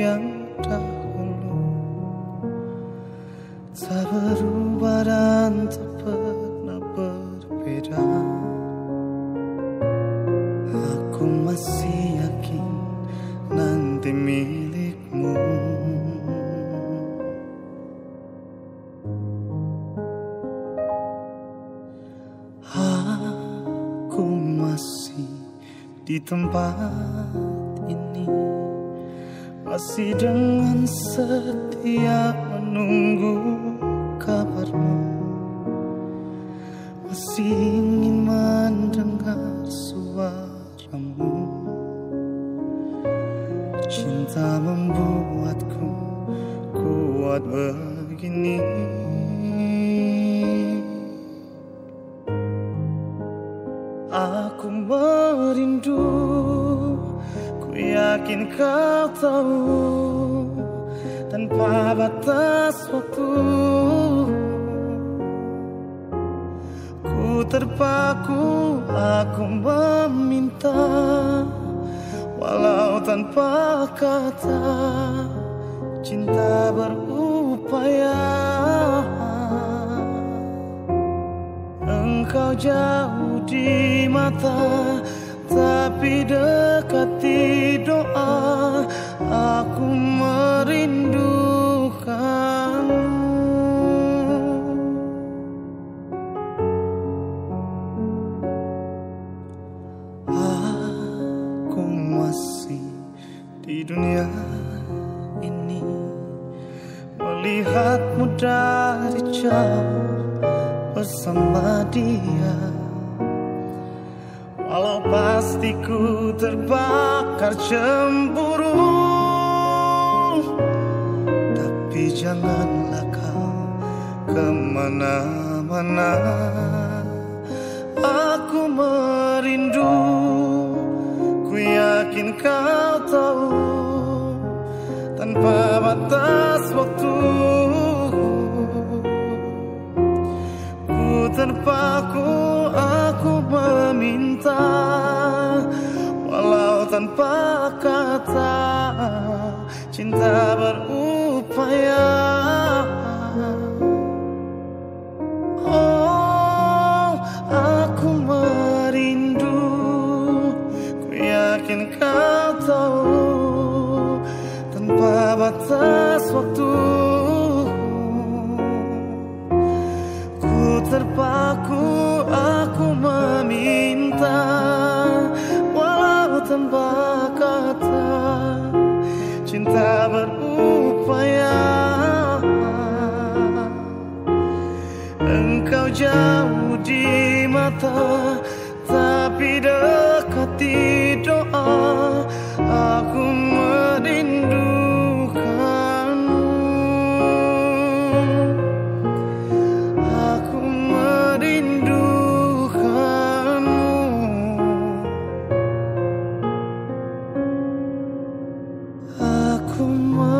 yang dahulu, tak berubah dan tak pernah berbeda. Aku masih yakin nanti milikmu. Aku masih di tempat ini, masih dengan setia menunggu kabarmu, masih ingin mendengar suaramu. Cinta membuatku kuat begini. Aku merindu, ku yakin kau tahu, tanpa batas waktu. Ku terpaku, aku meminta, walau tanpa kata, cinta berupaya. Engkau jauh di mata, tapi dekati doa. Aku merindukanmu. Aku masih di dunia ini, melihatmu dari jauh bersama dia. Walau pasti ku terbakar cemburu, tapi janganlah kau kemana-mana. Aku merindu, ku yakin kau tahu, tanpa batas waktu. Ku terpaku, aku meminta, walau tanpa kata, cinta berupaya. Oh, aku merindu, ku yakin kau tahu, tanpa batas waktu. Ku terpaku, aku meminta, walau tanpa kata, cinta berupaya. Engkau jauh di mata, tapi dekati doa. Aku merindukanmu. Aku merindu. Aku